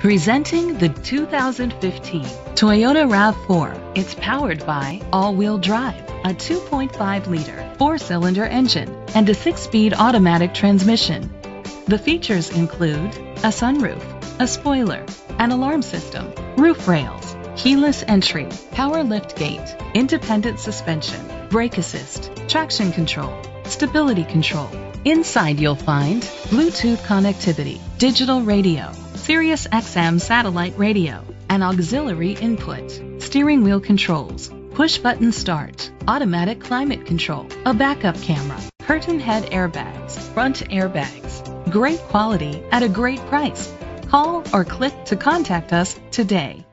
Presenting the 2015 Toyota RAV4. It's powered by all-wheel drive, a 2.5-liter four-cylinder engine, and a 6-speed automatic transmission. The features include a sunroof, a spoiler, an alarm system, roof rails, keyless entry, power lift gate, independent suspension, brake assist, traction control, stability control. Inside you'll find Bluetooth connectivity, digital radio, Sirius XM satellite radio, an auxiliary input, steering wheel controls, push-button start, automatic climate control, a backup camera, curtain head airbags, front airbags. Great quality at a great price. Call or click to contact us today.